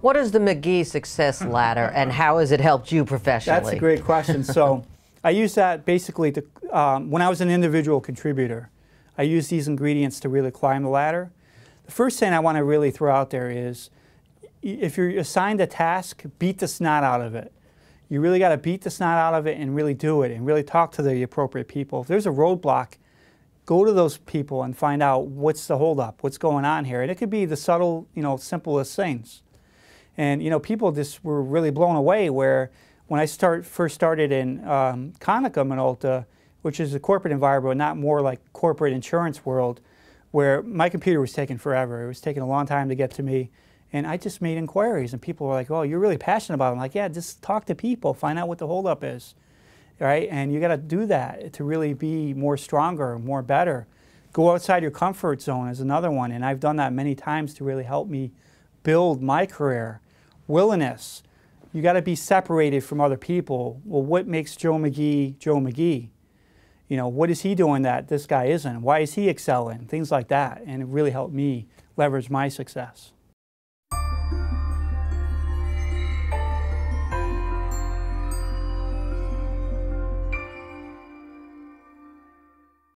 What is the McGee Success Ladder, and how has it helped you professionally? That's a great question. So I use that basically to, when I was an individual contributor, I used these ingredients to really climb the ladder. The first thing I want to really throw out there is, if you're assigned a task, beat the snot out of it. You really got to beat the snot out of it and really do it and really talk to the appropriate people. If there's a roadblock, go to those people and find out what's the holdup, what's going on here. And it could be the subtle, you know, simplest things. And, you know, people just were really blown away where when I first started in Konica Minolta, which is a corporate environment, not more like corporate insurance world, where my computer was taking forever. It was taking a long time to get to me. And I just made inquiries, and people were like, oh, you're really passionate about it. I'm like, yeah, just talk to people, find out what the holdup is, right? And you got to do that to really be more stronger, more better. Go outside your comfort zone is another one, and I've done that many times to really help me build my career. Willingness. You got to be separated from other people. Well, what makes Joe McGee, Joe McGee? You know, what is he doing that this guy isn't? Why is he excelling? Things like that, and it really helped me leverage my success.